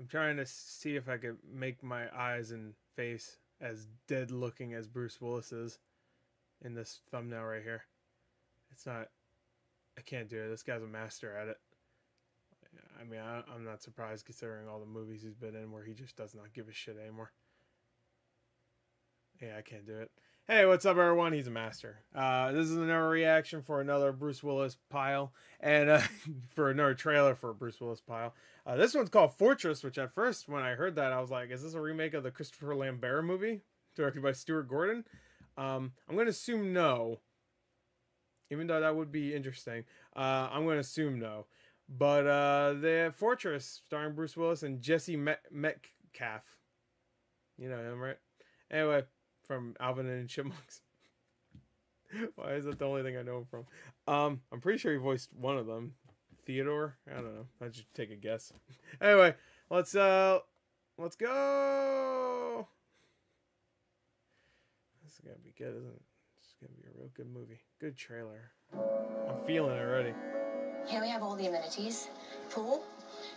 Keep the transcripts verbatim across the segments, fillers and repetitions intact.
I'm trying to see if I could make my eyes and face as dead looking as Bruce Willis is in this thumbnail right here. It's not, I can't do it. This guy's a master at it. I mean, I, I'm not surprised considering all the movies he's been in where he just does not give a shit anymore. Yeah, I can't do it. Hey, what's up, everyone? He's a master. Uh, this is another reaction for another Bruce Willis pile, and uh, for another trailer for Bruce Willis pile. Uh, this one's called Fortress, which at first, when I heard that, I was like, is this a remake of the Christopher Lambert movie directed by Stuart Gordon? Um, I'm going to assume no, even though that would be interesting. Uh, I'm going to assume no. But uh, the Fortress, starring Bruce Willis and Jesse Met Metcalfe. You know him, right? Anyway, from Alvin and Chipmunks. Why is that the only thing I know him from? Um, I'm pretty sure he voiced one of them. Theodore? I don't know. I'll just take a guess. Anyway, let's uh, let's go. This is gonna be good, isn't it? It's gonna be a real good movie. Good trailer. I'm feeling it already. Here we have all the amenities: pool,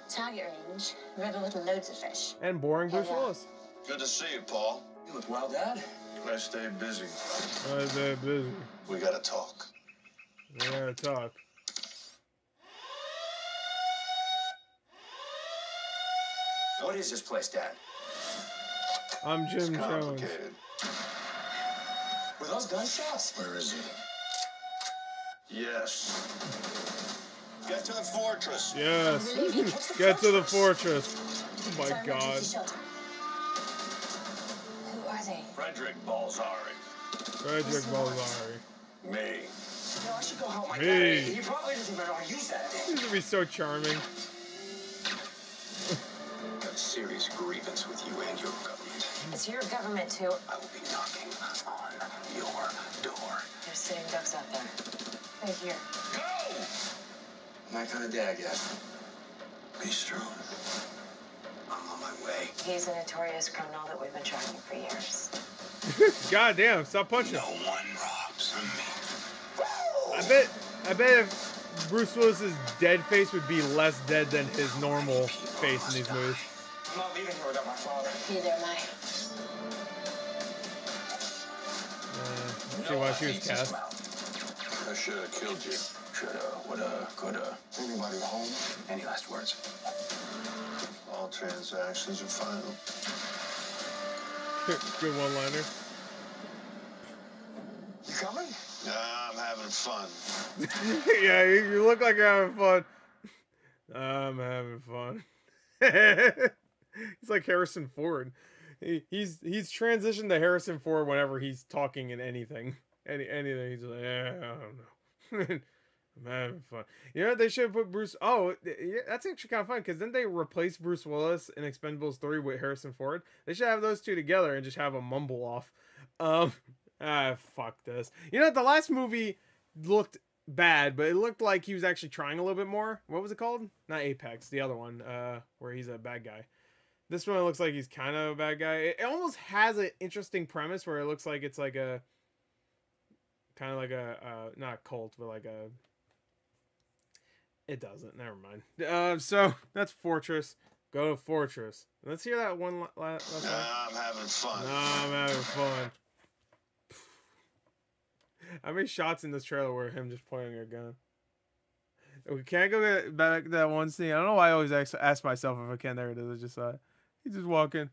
target range, river with loads of fish, and boring Bruce Willis. Good to see you, Paul. You look well, Dad. I stay busy. I stay busy. We gotta talk. We gotta talk. What is this place, Dad? I'm Jim it's Jones. Were those gunshots? Where is he? Yes. Get to the fortress. Yes. Get to the fortress. Oh my God. Who are they? Frederick Balzari. Frederick Balzari. Me. No, I should go home. Me. He probably doesn't even know how to use that thing. This is gonna be so charming. I've serious grievance with you and your government. It's your government too. I will be knocking on your door. There's sitting ducks out there. Right here. Go! My kind of day, I guess. Be strong. I'm on my way. He's a notorious criminal that we've been tracking for years. Goddamn! Stop punching. No one robs me. I bet. I bet if Bruce Willis's dead face would be less dead than his normal face in these die. movies. I'm not leaving here without my father. Neither am I. Uh, see why she was cast. I should have killed you. Shoulda, woulda, coulda. Anybody home? Any last words? All transactions are final. Good one-liner. You coming? Nah, I'm having fun. Yeah, you, you look like you're having fun. I'm having fun. It's like Harrison Ford. He, he's he's transitioned to Harrison Ford whenever he's talking in anything. Any anything. He's like, yeah, I don't know. I'm having fun. You know, they should have put Bruce... Oh, that's actually kind of fun, because then they replaced Bruce Willis in Expendables three with Harrison Ford. They should have those two together and just have a mumble off. Um, ah, fuck this. You know, the last movie looked bad, but it looked like he was actually trying a little bit more. What was it called? Not Apex, the other one, uh, where he's a bad guy. This one looks like he's kind of a bad guy. It, it almost has an interesting premise where it looks like it's like a... Kind of like a... Uh, not a cult, but like a... It doesn't. Never mind. Uh, so that's Fortress. Go to Fortress. Let's hear that one. La la last nah, line. I'm having fun. Nah, I'm having fun. How many shots in this trailer were him just pointing a gun? We can't go get back to that one scene. I don't know why I always ask, ask myself if I can. There it is. I just saw it. He's just walking.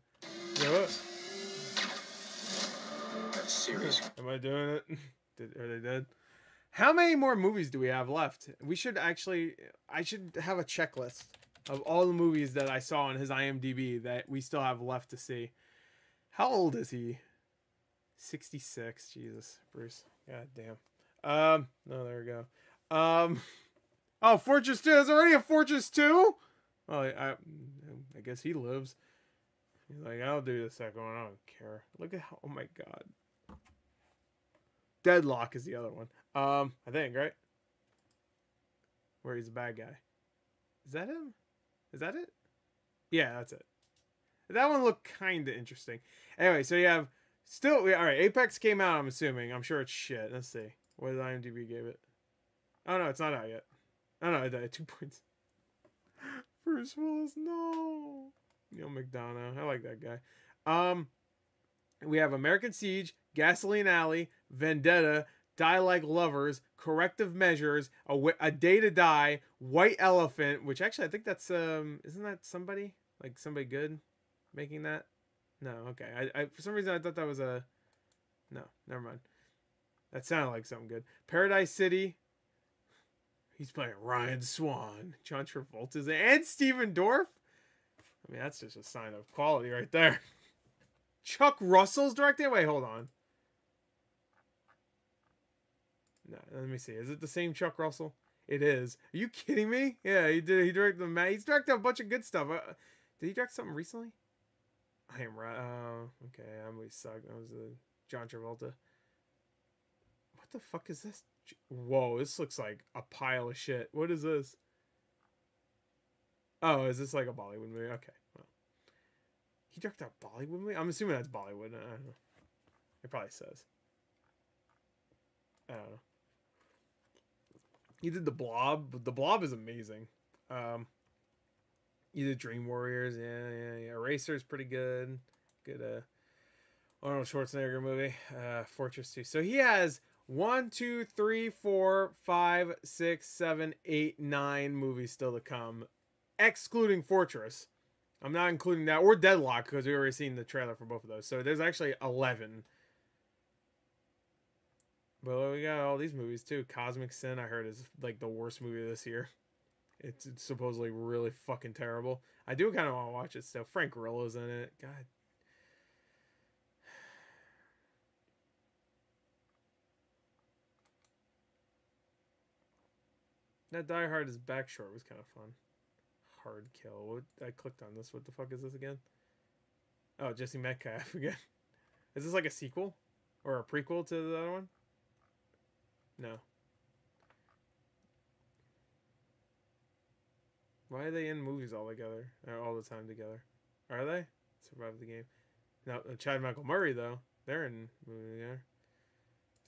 Yeah, what? That's serious. Am I doing it? Did, are they dead? How many more movies do we have left? We should actually... I should have a checklist of all the movies that I saw on his I M D B that we still have left to see. How old is he? sixty-six. Jesus, Bruce. God damn. Um, no, there we go. Um, oh, Fortress two. There's already a Fortress two? Oh, I, I guess he lives. He's like, I'll do the second one. I don't care. Look at how... Oh, my God. Deadlock is the other one. Um, I think, right? Where he's a bad guy. Is that him? Is that it? Yeah, that's it. That one looked kind of interesting. Anyway, so you have still... All right, Apex came out, I'm assuming. I'm sure it's shit. Let's see. What did I M D B give it? Oh, no, it's not out yet. Oh, no, it died. Two points. Bruce Willis, no. Neil McDonough. I like that guy. Um, we have American Siege, Gasoline Alley, Vendetta, Die Like Lovers, Corrective Measures, A, w a Day to Die, White Elephant, which actually I think that's, um, isn't that somebody? Like somebody good making that? No, okay. I, I for some reason I thought that was a... No, never mind. That sounded like something good. Paradise City. He's playing Ryan Swan, John Travolta, and Stephen Dorff. I mean, that's just a sign of quality right there. Chuck Russell's directing? Wait, hold on. No, let me see. Is it the same Chuck Russell? It is. Are you kidding me? Yeah, he did. He directed the. He's directed a bunch of good stuff. Uh, did he direct something recently? I am right. Uh, okay, I'm really sucked. That was a John Travolta. What the fuck is this? Whoa, this looks like a pile of shit. What is this? Oh, is this like a Bollywood movie? Okay. Well, he directed a Bollywood movie? I'm assuming that's Bollywood. I don't know. It probably says. I don't know. He did The Blob. But The Blob is amazing. Um, he did Dream Warriors. Yeah, yeah, yeah. Eraser is pretty good. Good uh, Arnold Schwarzenegger movie. Uh, Fortress two. So he has... One, two, three, four, five, six, seven, eight, nine movies still to come, excluding Fortress. I'm not including that or Deadlock because we've already seen the trailer for both of those. So there's actually eleven. But we got all these movies too. Cosmic Sin, I heard, is like the worst movie this year. It's, it's supposedly really fucking terrible. I do kind of want to watch it still. Frank Grillo's in it. God. That Die Hard is back short was kind of fun. Hard Kill. I clicked on this. What the fuck is this again? Oh, Jesse Metcalfe again. Is this like a sequel? Or a prequel to the other one? No. Why are they in movies all together? Or all the time together? Are they? Survive the Game. No, Chad Michael Murray, though. They're in movies together.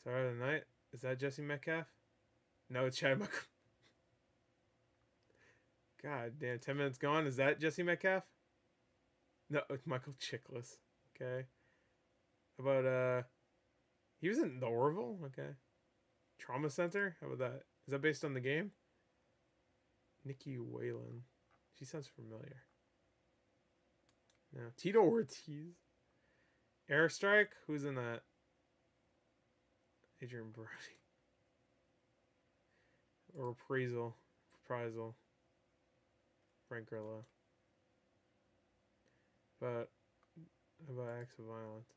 Sorry of the Night. Is that Jesse Metcalfe? No, it's Chad Michael... God damn, ten minutes gone. Is that Jesse Metcalfe? No, it's Michael Chiklis. Okay. How about, uh... he was in The Orville? Okay. Trauma Center? How about that? Is that based on the game? Nikki Whalen. She sounds familiar. No. Tito Ortiz. Airstrike? Who's in that? Adrian Brody. Reprisal. Reprisal. Frank Grillo. But how about Acts of Violence?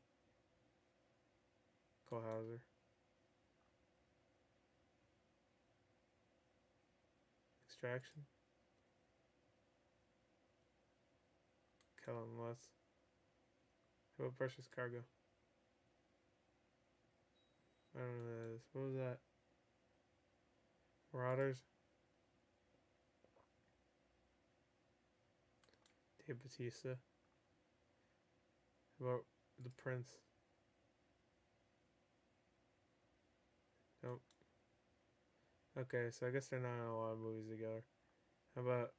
Cole Hauser. Extraction. Kellen Lutz. How about Precious Cargo? I don't know what that is. What was that? Marauders? Hey, Batista. About The Prince. Nope. Okay, so I guess they're not in a lot of movies together. How about...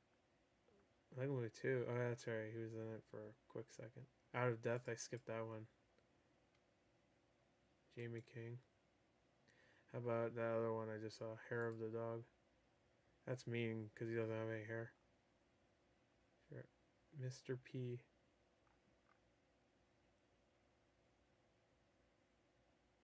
I think movie two. Oh, yeah, that's right. He was in it for a quick second. Out of Death, I skipped that one. Jamie King. How about that other one I just saw? Hair of the Dog. That's mean, because he doesn't have any hair. Mister P.